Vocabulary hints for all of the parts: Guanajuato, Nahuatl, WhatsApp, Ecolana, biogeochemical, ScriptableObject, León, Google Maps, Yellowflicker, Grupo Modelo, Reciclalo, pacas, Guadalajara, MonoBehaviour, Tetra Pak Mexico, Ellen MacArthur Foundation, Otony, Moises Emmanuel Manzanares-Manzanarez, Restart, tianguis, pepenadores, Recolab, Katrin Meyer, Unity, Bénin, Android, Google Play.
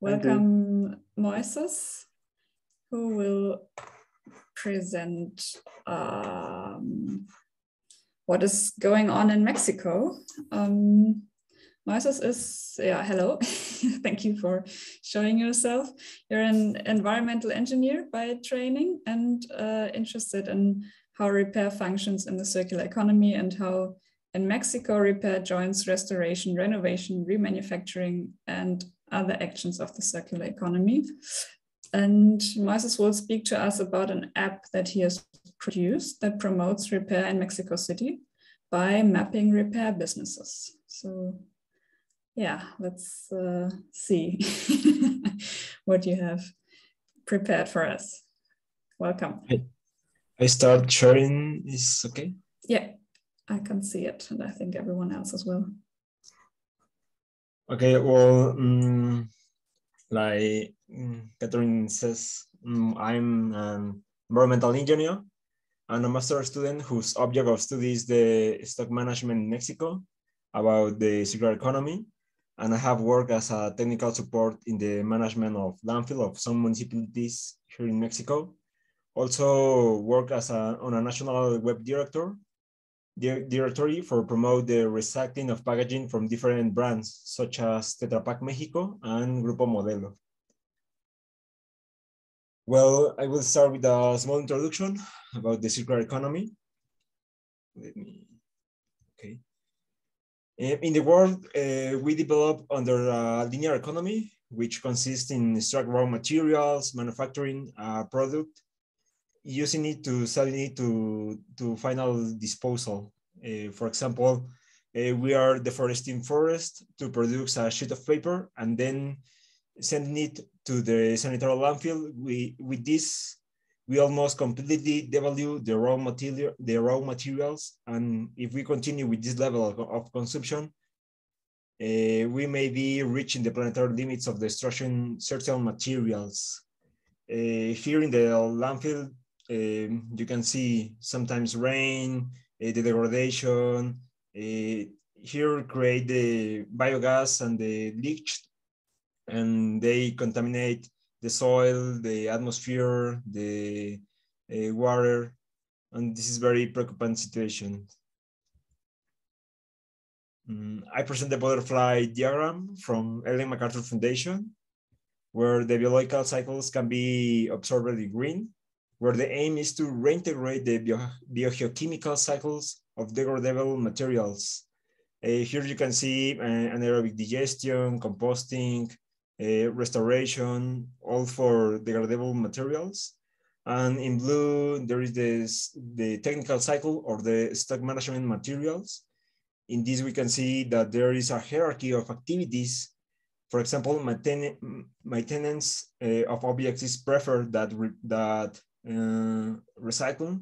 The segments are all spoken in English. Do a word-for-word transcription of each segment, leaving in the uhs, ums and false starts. welcome Moises, who will present um, what is going on in Mexico. Um, Moises is, yeah, hello. Thank you for showing yourself. You're an environmental engineer by training and uh, interested in how repair functions in the circular economy and how in Mexico repair joins restoration, renovation, remanufacturing, and other actions of the circular economy. And Moises will speak to us about an app that he has produced that promotes repair in Mexico City by mapping repair businesses. So yeah, let's uh, see what you have prepared for us. Welcome. I start sharing, is okay? Yeah, I can see it, and I think everyone else as well. Okay, well, um, like Katrin says, um, I'm an environmental engineer and a master's student whose object of study is the stock management in Mexico about the circular economy. And I have worked as a technical support in the management of landfill of some municipalities here in Mexico. Also work as a, on a national web director, directory for promote the recycling of packaging from different brands, such as Tetra Pak Mexico and Grupo Modelo. Well, I will start with a small introduction about the circular economy. Let me, okay. In the world, uh, we develop under a linear economy, which consists in extract raw materials, manufacturing a product, using it to sell it to, to final disposal. Uh, for example, uh, we are deforesting forest to produce a sheet of paper and then sending it to the sanitary landfill. We, with this, we almost completely devalue the raw material, the raw materials. And if we continue with this level of, of consumption, uh, we may be reaching the planetary limits of destruction certain materials. Uh, here in the landfill, Um, you can see sometimes rain, uh, the degradation, uh, here create the biogas and the leach, and they contaminate the soil, the atmosphere, the uh, water, and this is very preoccupant situation. Um, I present the butterfly diagram from Ellen MacArthur Foundation, where the biological cycles can be observed in green, where the aim is to reintegrate the bio biogeochemical cycles of degradable materials. Uh, here you can see uh, anaerobic digestion, composting, uh, restoration, all for degradable materials. And in blue, there is this, the technical cycle or the stock management materials. In this, we can see that there is a hierarchy of activities. For example, maintenance uh, of objects is preferred that, that Uh, recycling.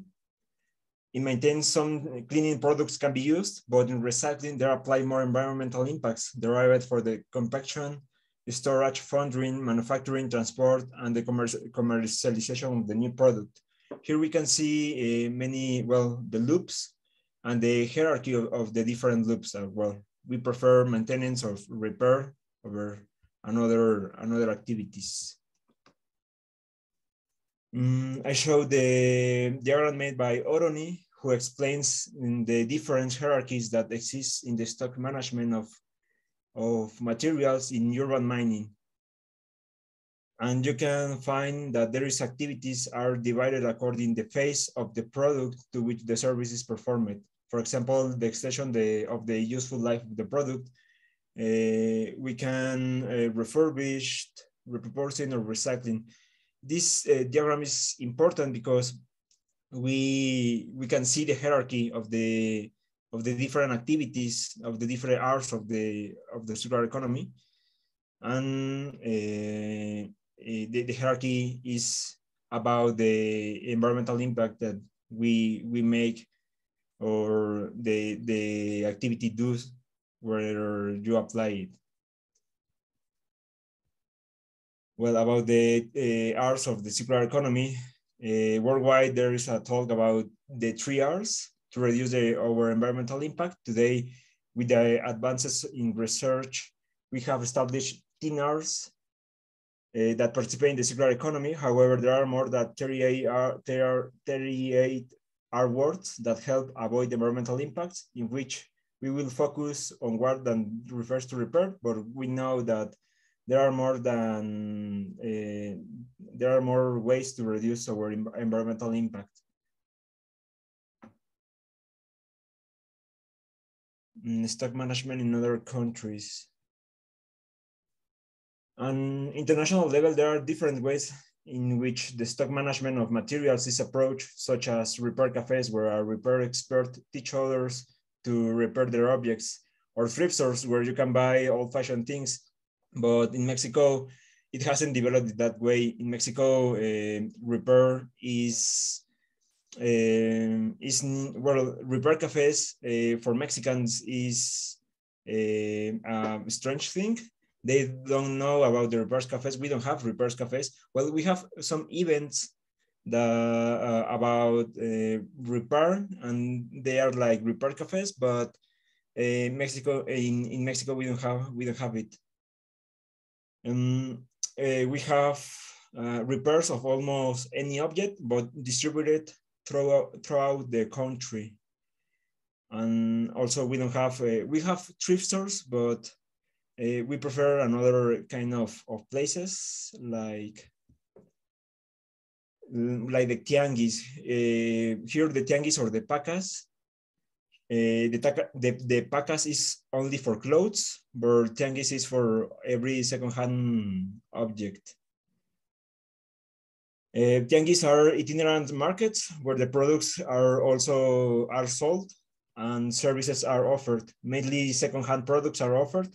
In maintenance, some cleaning products can be used, but in recycling, there apply more environmental impacts derived for the compaction, storage, foundering, manufacturing, transport, and the commerci commercialization of the new product. Here we can see uh, many, well, the loops and the hierarchy of, of the different loops as well. We prefer maintenance or repair over another, another activities. Mm, I show the diagram made by Otony, who explains the different hierarchies that exist in the stock management of, of materials in urban mining. And you can find that various activities are divided according to the phase of the product to which the service is performed. For example, the extension the, of the useful life of the product. Uh, we can uh, refurbish, repurposing, or recycling. This uh, diagram is important because we we can see the hierarchy of the of the different activities of the different arms of the of the circular economy, and uh, the, the hierarchy is about the environmental impact that we we make or the the activity does where you apply it. Well, about the uh, R's of the circular economy, uh, worldwide there is a talk about the three R's to reduce the, our environmental impact. Today, with the advances in research, we have established ten R's uh, that participate in the circular economy. However, there are more than thirty-eight awards that help avoid environmental impacts, in which we will focus on what then refers to repair, but we know that there are more than uh, there are more ways to reduce our environmental impact. Stock management in other countries. On international level, there are different ways in which the stock management of materials is approached, such as repair cafes, where a repair expert teach others to repair their objects, or thrift stores, where you can buy old-fashioned things. But in Mexico, it hasn't developed that way. In Mexico, uh, repair is um is well repair cafes uh, for Mexicans is a, a strange thing. They don't know about the repair cafes. We don't have repair cafes. Well, we have some events that uh, about uh, repair, and they are like repair cafes, but uh, Mexico in in Mexico we don't have we don't have it. Um, uh, we have uh, repairs of almost any object, but distributed Throughout, throughout the country. And also we don't have, uh, we have thrift stores, but uh, we prefer another kind of, of places like, like the tianguis. Uh, here the tianguis or the pacas. Uh, the, the, the pacas is only for clothes, but tianguis is for every second-hand object. Uh, tianguis are itinerant markets where the products are also are sold and services are offered. Mainly second-hand products are offered.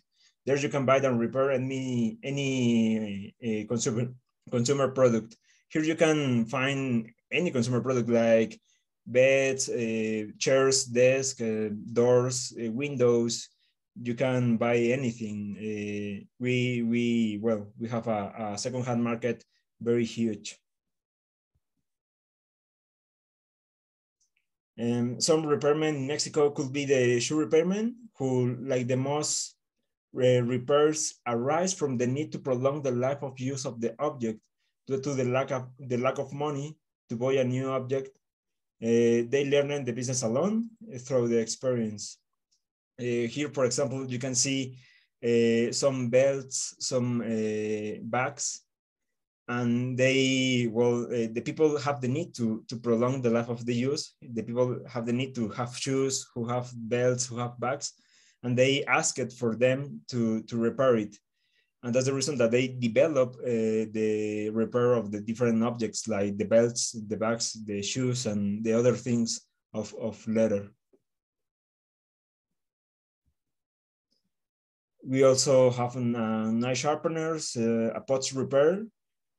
There you can buy and repair any, any uh, consumer, consumer product. Here you can find any consumer product like beds, uh, chairs, desks, uh, doors, uh, windows. You can buy anything. Uh, we, we, well, we have a, a second-hand market, very huge. Um, some repairmen in Mexico could be the shoe repairmen, who, like the most uh, repairs, arise from the need to prolong the life of use of the object due to the lack of the lack of money to buy a new object. Uh, they learn the business alone uh, through the experience. Uh, here, for example, you can see uh, some belts, some uh, bags, and they, well, uh, the people have the need to, to prolong the life of the use. The people have the need to have shoes, who have belts, who have bags, and they ask it for them to, to repair it. And that's the reason that they develop uh, the repair of the different objects, like the belts, the bags, the shoes, and the other things of, of leather. We also have an, uh, knife sharpeners, uh, a pots repair,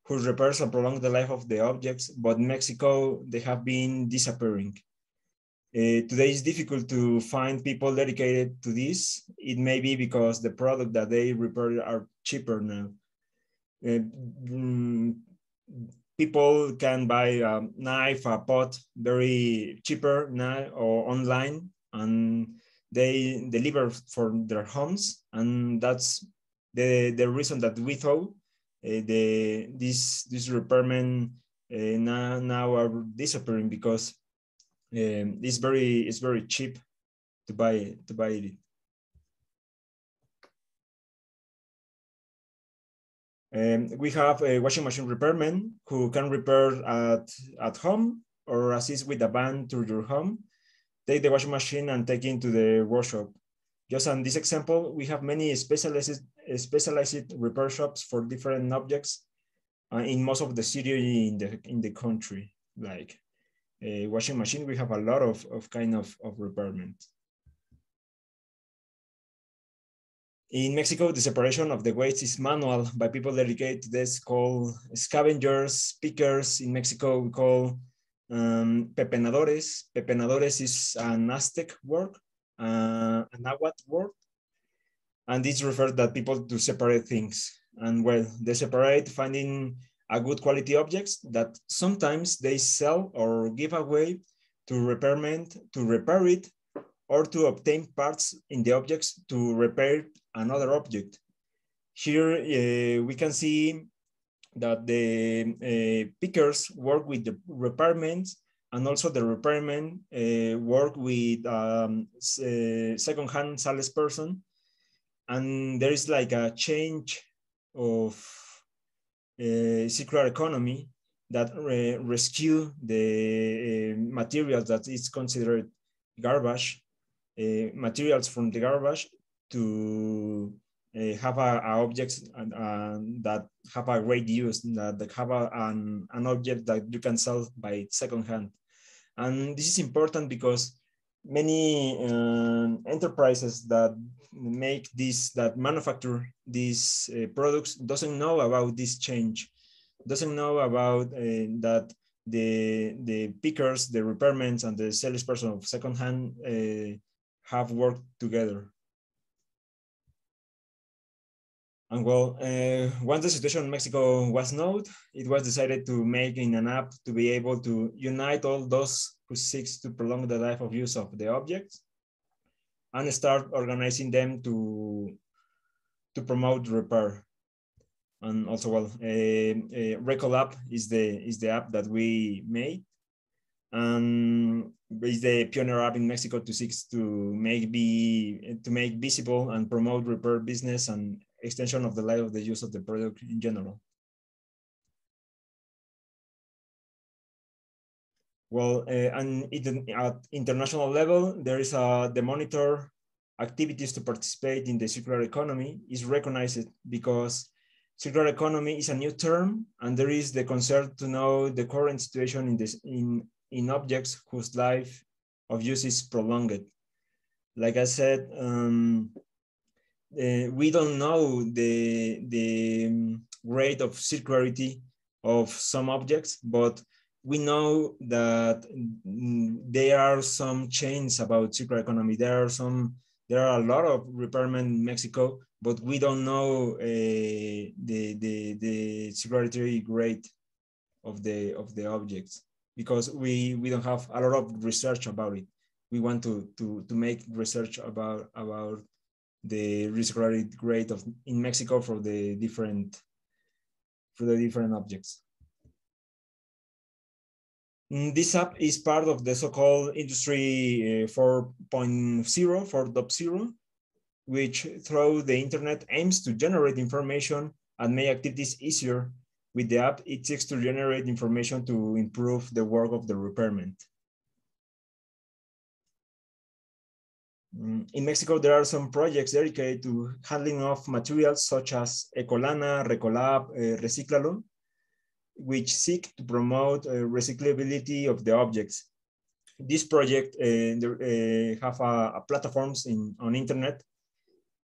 who repairs and prolong the life of the objects, but in Mexico, they have been disappearing. Uh, today it's difficult to find people dedicated to this. It may be because the product that they repair are cheaper now. Uh, mm, people can buy a knife, a pot, very cheaper now or online, and they deliver for their homes. And that's the, the reason that we thought Uh, the these these repairmen uh, now now are disappearing, because um, it's very it's very cheap to buy it, to buy it. Um, we have a washing machine repairmen who can repair at at home or assist with a van to your home. Take the washing machine and take it to the workshop. Just on this example, we have many specialized, specialized repair shops for different objects uh, in most of the cities in the, in the country. Like a washing machine, we have a lot of, of kind of, of repairment. In Mexico, the separation of the waste is manual by people dedicated to this, called scavengers, pickers. In Mexico, we call um, pepenadores. Pepenadores is an Aztec word. Uh, an Nahuatl word, and this refers that people to separate things. And well, they separate, finding a good quality objects that sometimes they sell or give away to repairmen to repair it, or to obtain parts in the objects to repair another object. Here uh, we can see that the uh, pickers work with the repairmen, and also the repairmen uh, work with um, second-hand salesperson, and there is like a change of uh, circular economy that re rescue the uh, materials that is considered garbage, uh, materials from the garbage to uh, have a, a objects and, uh, that have a great use, that, that have a, an, an object that you can sell by secondhand. And this is important because many uh, enterprises that make this, that manufacture these uh, products doesn't know about this change, doesn't know about uh, that the, the pickers, the repairmen, and the salesperson of secondhand uh, have worked together. And well, uh, once the situation in Mexico was known, it was decided to make in an app to be able to unite all those who seek to prolong the life of use of the objects and start organizing them to, to promote repair. And also, well, uh, uh, Recolab is the, is the app that we made, and is the pioneer app in Mexico to seek to make be to make visible and promote repair business and extension of the life of the use of the product in general. Well, uh, and it, at international level, there is a, the monitor activities to participate in the circular economy is recognized because circular economy is a new term, and there is the concern to know the current situation in, this, in, in objects whose life of use is prolonged. Like I said, um, uh, we don't know the, the rate of circularity of some objects, but we know that there are some chains about circular economy. There are some, there are a lot of repairmen in Mexico, but we don't know uh, the, the, the circularity rate of the, of the objects because we, we don't have a lot of research about it. We want to, to, to make research about, about the circularity rate of, in Mexico for the different, for the different objects. This app is part of the so-called industry four point oh, four point oh, which through the internet aims to generate information and make activities easier. With the app, it seeks to generate information to improve the work of the repairman. In Mexico, there are some projects dedicated to handling of materials such as Ecolana, Recolab, uh, Reciclalo, which seek to promote uh, recyclability of the objects. This project uh, there, uh, have a, a platforms in, on internet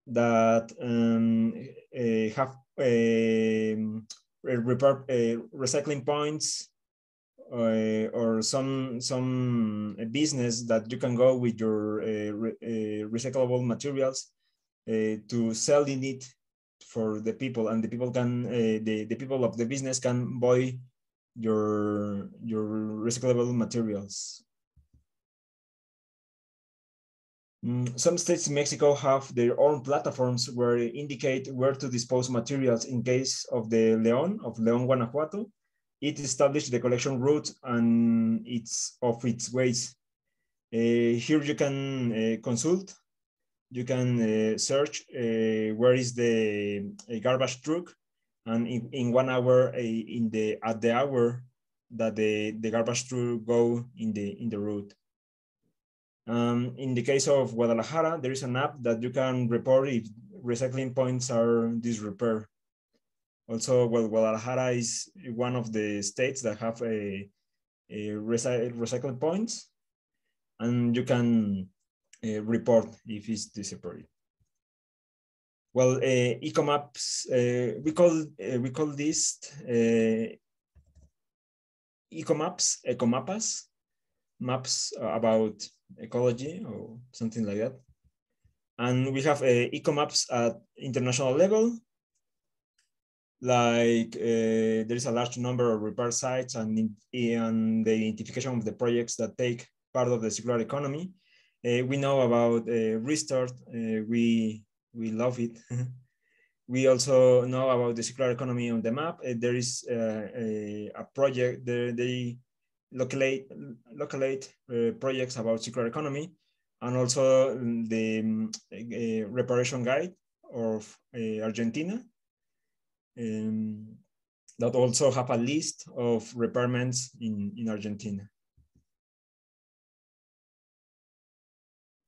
that um, uh, have uh, repair, uh, recycling points uh, or some some business that you can go with your uh, re uh, recyclable materials uh, to sell in it for the people, and the people can uh, the the people of the business can buy your your recyclable materials. Some states in Mexico have their own platforms where they indicate where to dispose materials. In case of the León, of León, Guanajuato, it established the collection route and its of its ways. Uh, here you can uh, consult, you can uh, search uh, where is the uh, garbage truck, and in, in one hour, uh, in the at the hour that the the garbage truck go in the in the route. Um, in the case of Guadalajara, there is an app that you can report if recycling points are disrepair. Also, well, Guadalajara is one of the states that have a, a recy recycling points, and you can uh, report if it's disappeared. Well, uh, ecomaps, uh, we call uh, we call this uh, ecomaps, ecomapas, maps about ecology or something like that. And we have uh, ecomaps at international level. Like uh, there is a large number of repair sites and, and the identification of the projects that take part of the circular economy. Uh, we know about uh, Restart. Uh, we, we love it. We also know about the circular economy on the map. Uh, there is uh, a, a project, the, they locate, locate uh, projects about circular economy, and also the um, a, a reparation guide of uh, Argentina. Um, that also have a list of repairments in, in Argentina.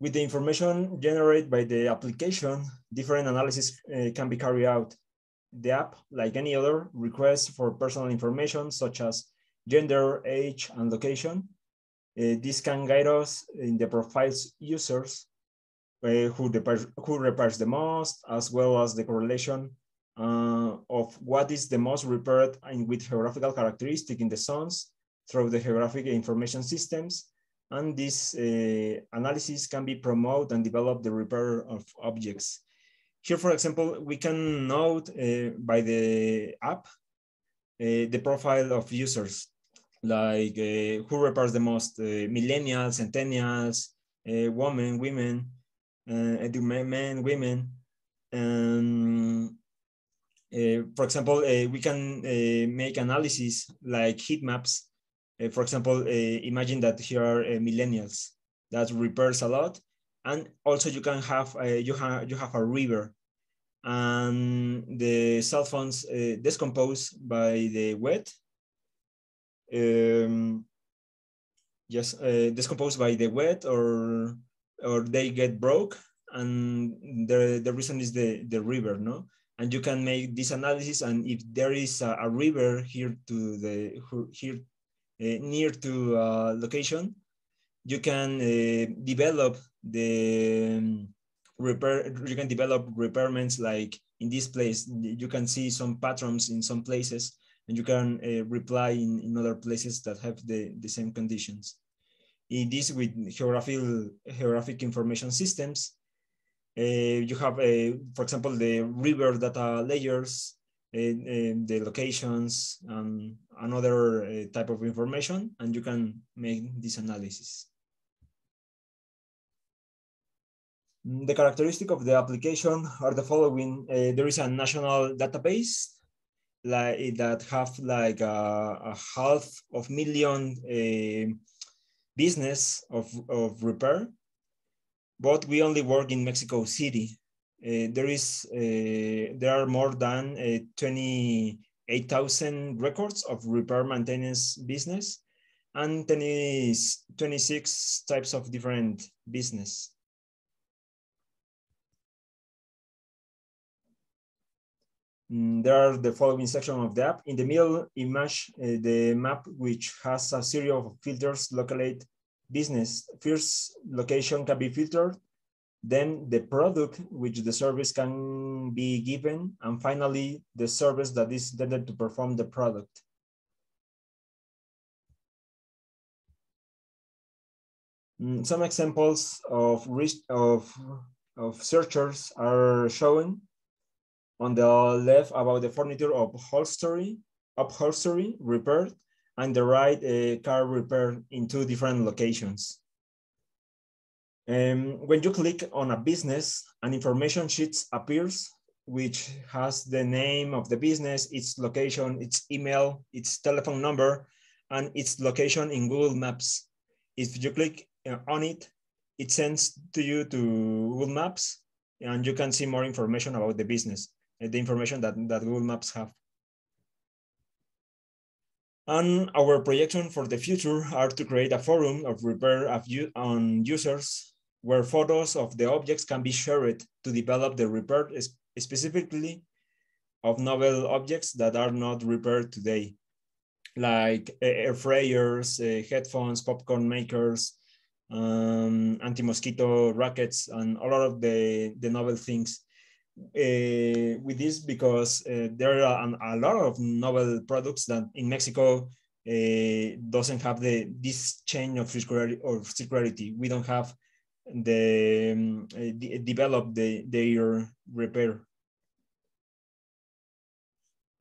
With the information generated by the application, different analysis uh, can be carried out. The app, like any other, requests for personal information such as gender, age, and location. Uh, this can guide us in the profiles users uh, who, who repairs the most, as well as the correlation uh, of what is the most repaired and with geographical characteristic in the zones through the geographic information systems. And this uh, analysis can be promoted and develop the repair of objects. Here, for example, we can note uh, by the app, uh, the profile of users, like uh, who repairs the most, uh, millennials, centennials, uh, women, women, uh, men, women. Um, uh, for example, uh, we can uh, make analysis like heat maps. Uh, for example, uh, imagine that here are uh, millennials that repairs a lot, and also you can have a, you have you have a river, and the cell phones uh, decompose by the wet. Um, yes, uh, decompose by the wet, or or they get broke, and the the reason is the the river, no. And you can make this analysis, and if there is a, a river here to the here. Uh, near to uh, location, you can uh, develop the um, repair, you can develop repairments like in this place, you can see some patterns in some places, and you can uh, reply in, in other places that have the, the same conditions. In this with geographical, geographic information systems, uh, you have, uh, for example, the river data layers, In, in the locations, um, another uh, type of information, and you can make this analysis. The characteristic of the application are the following. Uh, there is a national database like, that have like a, a half of million uh, business of, of repair, but we only work in Mexico City. Uh, there is uh, there are more than uh, twenty-eight thousand records of repair maintenance business, and twenty-six types of different business. Mm, there are the following section of the app. In the middle image, uh, the map which has a series of filters locate business. First, location can be filtered. Then the product which the service can be given, and finally the service that is intended to perform the product. Some examples of of, of searchers are shown on the left about the furniture upholstery, upholstery repair, and the right uh, car repair in two different locations. Um, when you click on a business, an information sheet appears, which has the name of the business, its location, its email, its telephone number, and its location in Google Maps. If you click on it, it sends to you to Google Maps, and you can see more information about the business, the information that, that Google Maps have. And our projection for the future are to create a forum of repair of on users, where photos of the objects can be shared to develop the repair specifically of novel objects that are not repaired today, like air fryers, uh, headphones, popcorn makers, um, anti-mosquito rackets, and a lot of the, the novel things. Uh, with this, because uh, there are an, a lot of novel products that in Mexico uh, doesn't have the this chain of circularity. Or circularity. We don't have the um, uh, de develop the their repair.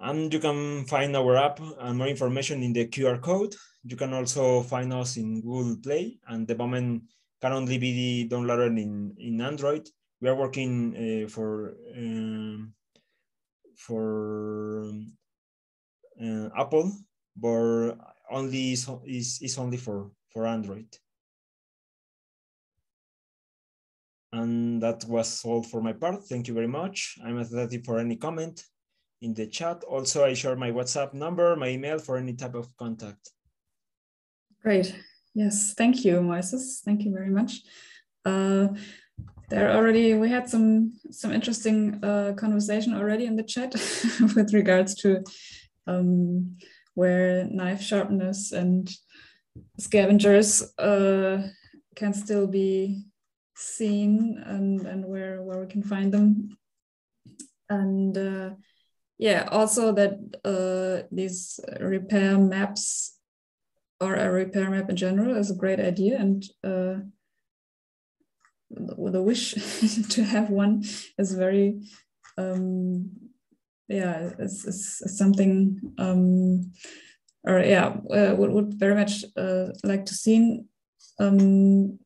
And you can find our app and more information in the Q R code. You can also find us in Google Play, and the moment can only be downloaded in in Android. We are working uh, for um, for uh, Apple, but only is is is only for for Android. And that was all for my part. Thank you very much. I'm at liberty for any comment in the chat. Also, I share my WhatsApp number, my email for any type of contact. Great. Yes, thank you, Moises. Thank you very much. Uh, there already, we had some, some interesting uh, conversation already in the chat with regards to um, where knife sharpness and scavengers uh, can still be seen, and and where where we can find them, and uh, yeah, also that uh, these repair maps or a repair map in general is a great idea, and uh, with a wish to have one is very um, yeah, it's, it's something um, or yeah, uh, would would very much uh, like to see. Um,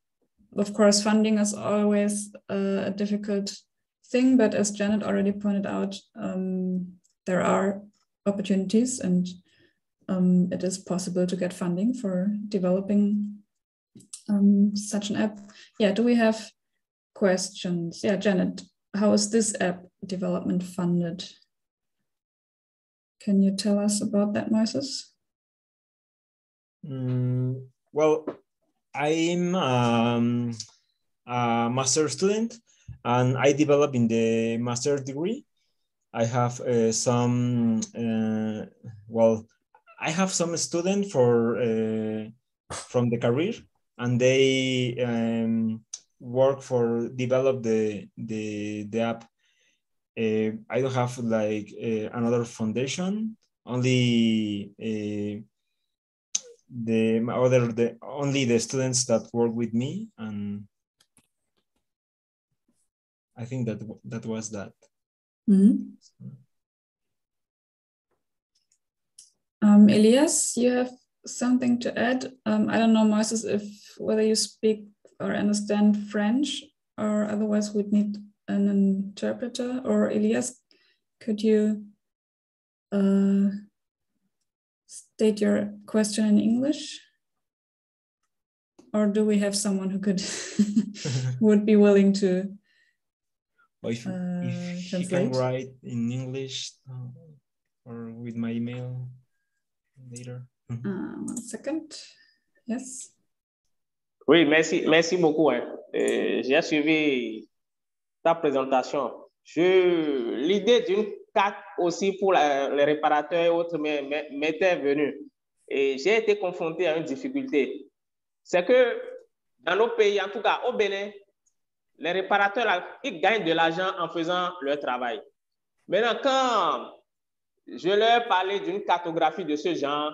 Of course, funding is always uh, a difficult thing, but as Janet already pointed out, um, there are opportunities, and um, it is possible to get funding for developing um, such an app. Yeah, do we have questions? Yeah, Janet, how is this app development funded? Can you tell us about that, Moises? Mm, well, I'm um, a master's student, and I develop in the master's degree. I have uh, some, uh, well, I have some students for uh, from the career, and they um, work for develop the the, the app. Uh, I don't have like uh, another foundation, only. Uh, the other the only the students that work with me, and I think that that was that. Mm-hmm. um Elias, you have something to add? um I don't know, Moises, if whether you speak or understand French, or otherwise we'd need an interpreter. Or Elias, could you uh state your question in English, or do we have someone who could would be willing to? Well, if, uh, if she can write in English, uh, or with my email later. Uh, one second. Yes. Oui, merci, merci beaucoup. Hein. Euh, J'ai suivi ta présentation. Je l'idée d'une carte aussi pour la, les réparateurs et autres m'étaient venus. Et j'ai été confronté à une difficulté. C'est que dans nos pays, en tout cas au Bénin, les réparateurs là, ils gagnent de l'argent en faisant leur travail. Maintenant, quand je leur parlais d'une cartographie de ce genre,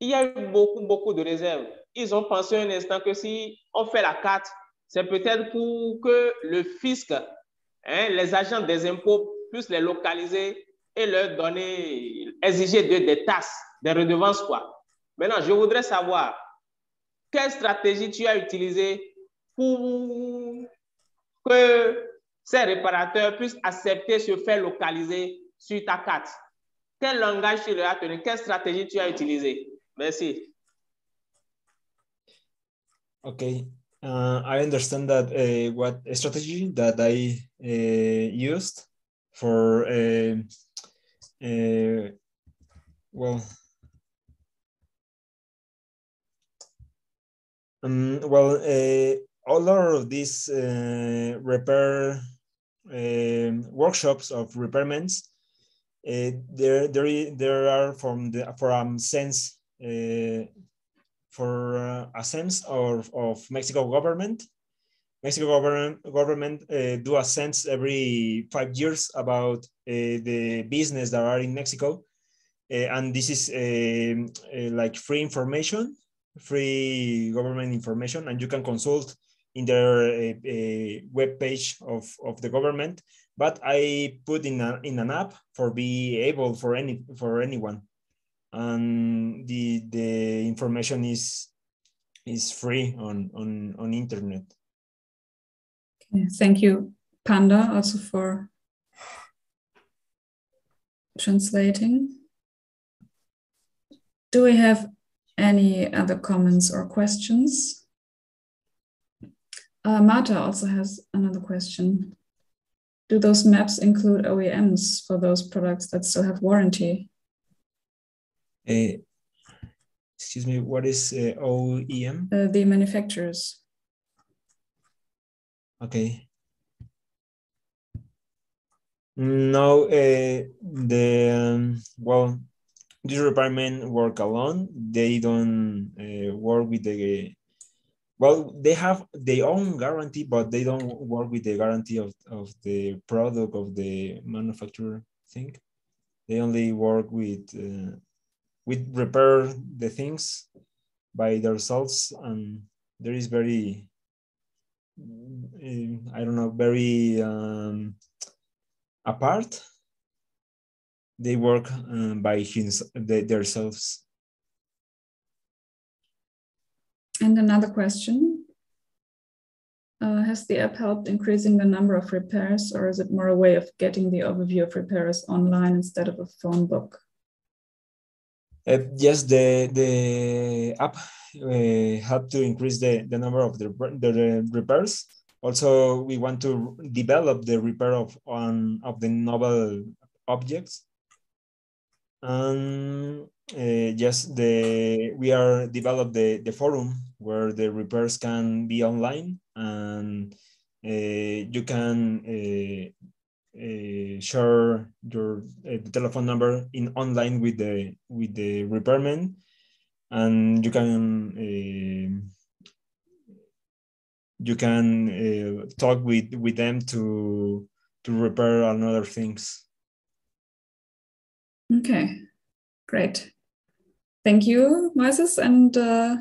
il y a eu beaucoup, beaucoup de réserves. Ils ont pensé un instant que si on fait la carte, c'est peut-être pour que le fisc, hein, les agents des impôts, plus les localiser et leur donner, exiger de, des taxes, des redevances, quoi. Maintenant, je voudrais savoir quelle stratégie tu as utilisée pour que ces réparateurs puissent accepter se faire localiser sur ta carte. Quel langage tu leur as tenu? Quelle stratégie tu as utilisée? Merci. Okay. Uh, I understand that uh, what strategy that I uh, used. For uh, uh, well, um, well, uh, all of these uh, repair uh, workshops of repairments, uh, there, there, there are from the from sense uh, for uh, a sense of of Mexico government. Mexico government, government uh, do a census every five years about uh, the business that are in Mexico. Uh, and this is uh, uh, like free information, free government information, and you can consult in their uh, uh, webpage of, of the government. But I put in, a, in an app for be able for, any, for anyone. And the, the information is, is free on, on, on internet. Thank you, Panda, also for translating. Do we have any other comments or questions? Uh, Marta also has another question. Do those maps include O E Ms for those products that still have warranty? Uh, excuse me, what is uh, O E M? Uh, the manufacturers. Okay. No, uh, the, um, well, this department work alone. They don't uh, work with the, well, they have their own guarantee, but they don't work with the guarantee of, of the product of the manufacturer thing. They only work with, uh, with repair the things by themselves. And there is very, I don't know, very um, apart. They work um, by his, they, themselves. And another question. Uh, has the app helped increasing the number of repairs, or is it more a way of getting the overview of repairs online instead of a phone book? Uh, yes, the, the app uh, helped to increase the, the number of the, the repairs. Also, we want to develop the repair of, on, of the novel objects. And uh, yes, the we are developed the, the forum where the repairs can be online, and uh, you can uh, uh, share your uh, telephone number in online with the with the repairman, and you can uh, you can uh, talk with with them to to repair on other things. Okay, great. Thank you, Moises. And uh,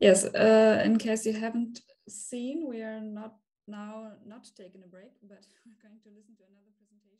yes, uh, in case you haven't seen, we are not now not taking a break, but we're going to listen to another presentation.